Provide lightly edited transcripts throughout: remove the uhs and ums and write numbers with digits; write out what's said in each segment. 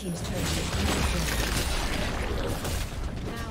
Team's turn to now.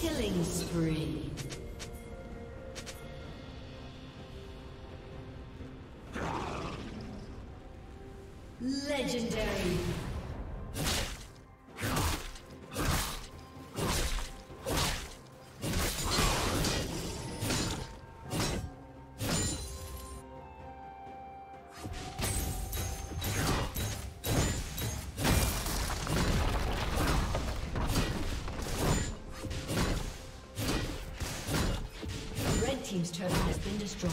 Killing spree. Legendary. Team's turret has been destroyed.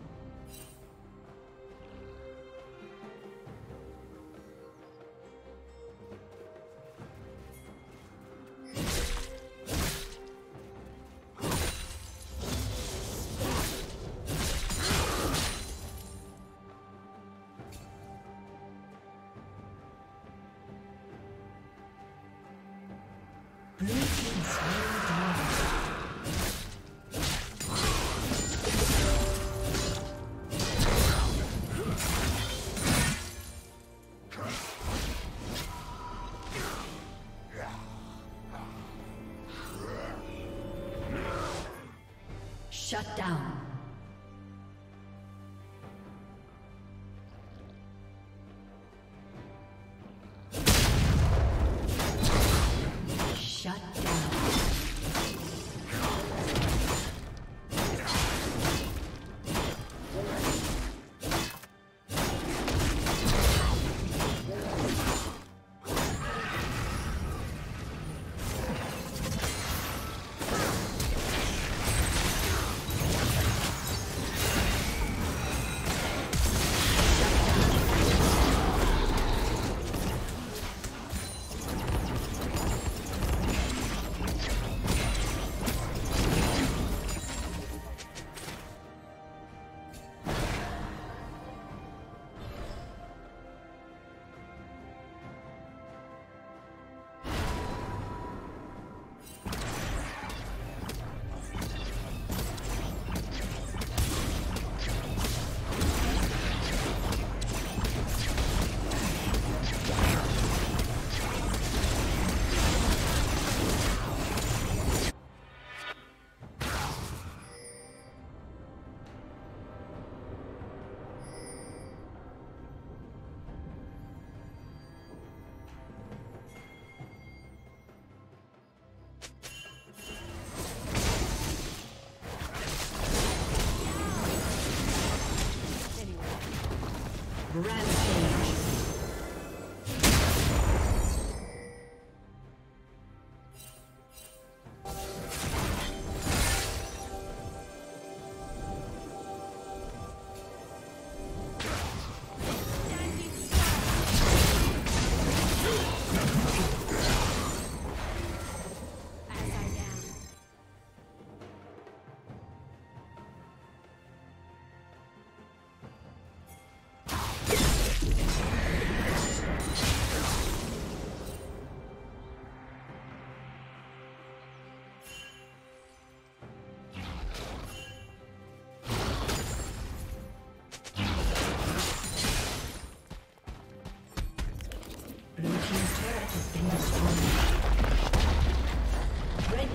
Shut down.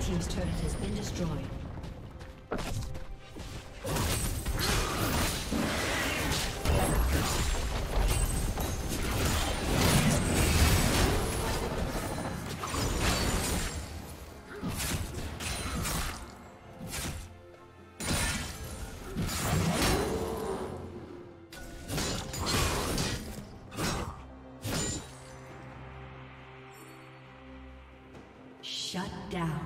Team's turret has been destroyed. Shut down.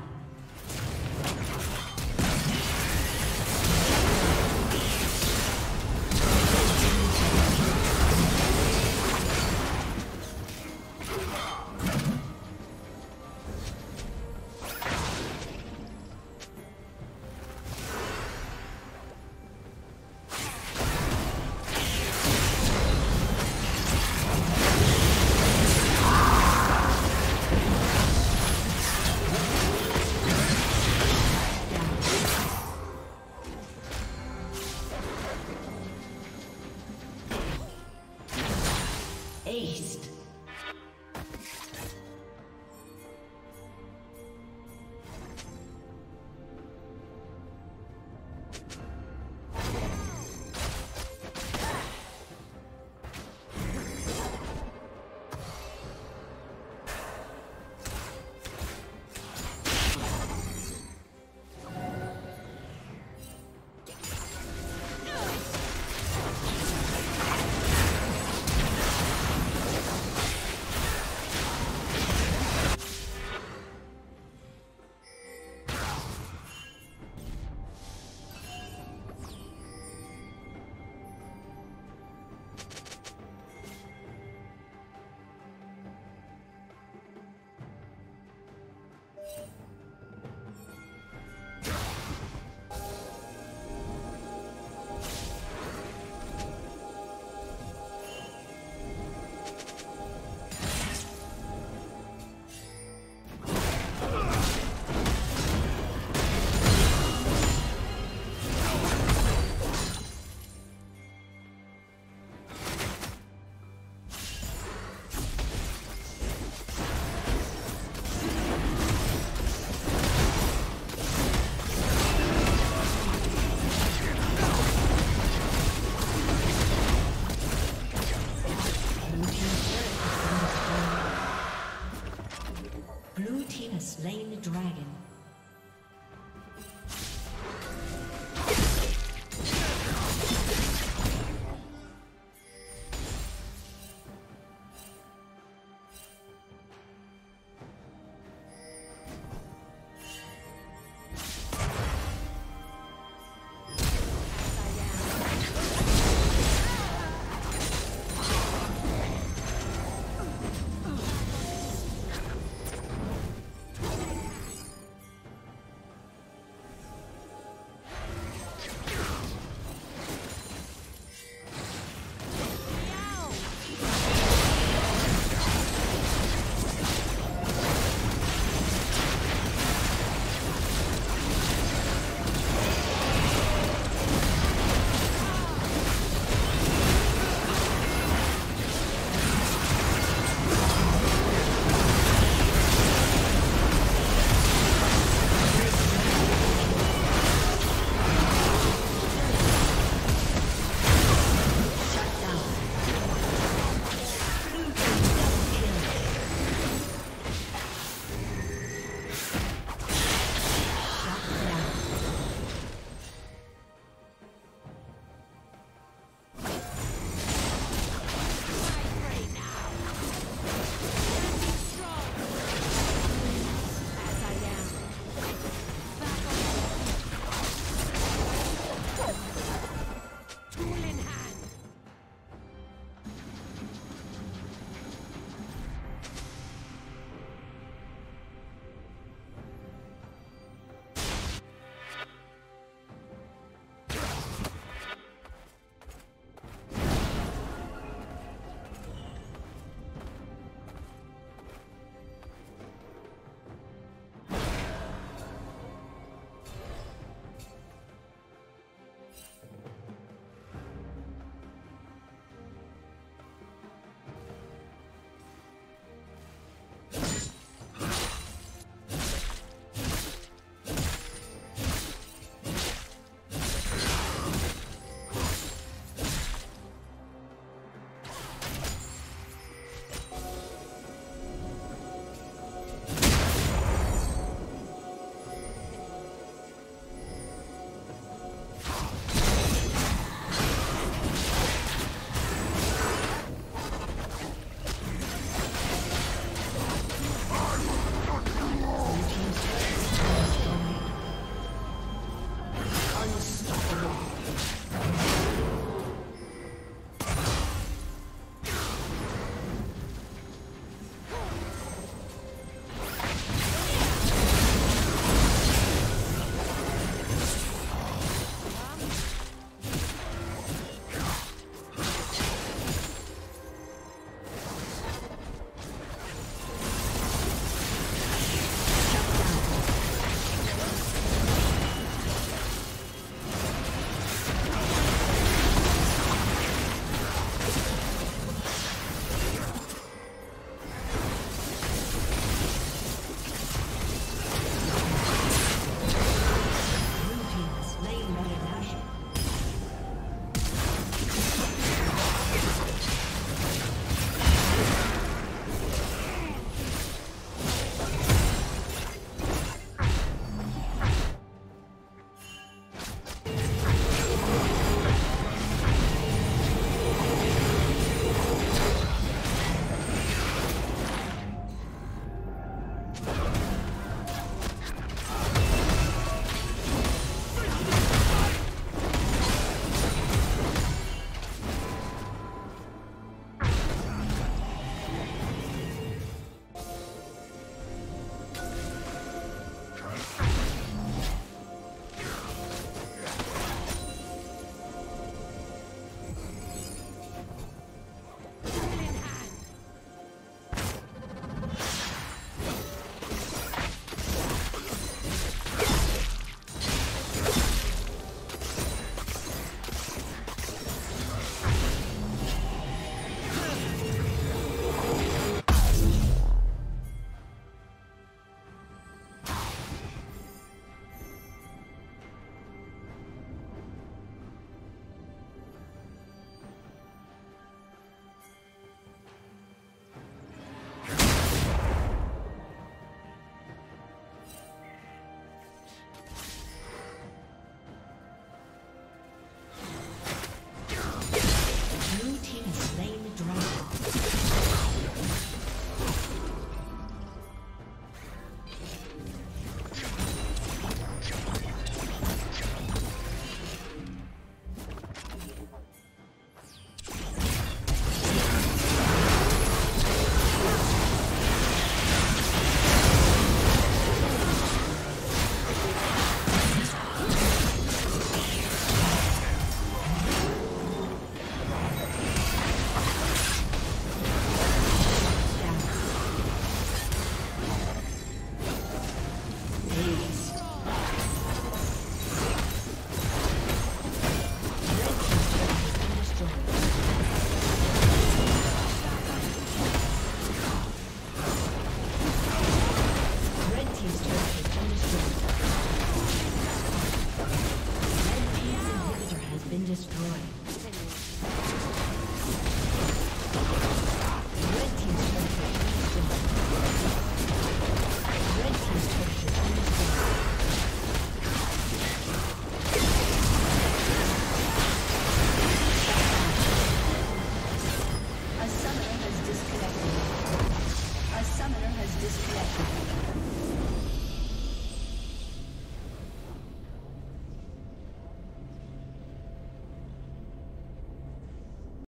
has slain the dragon.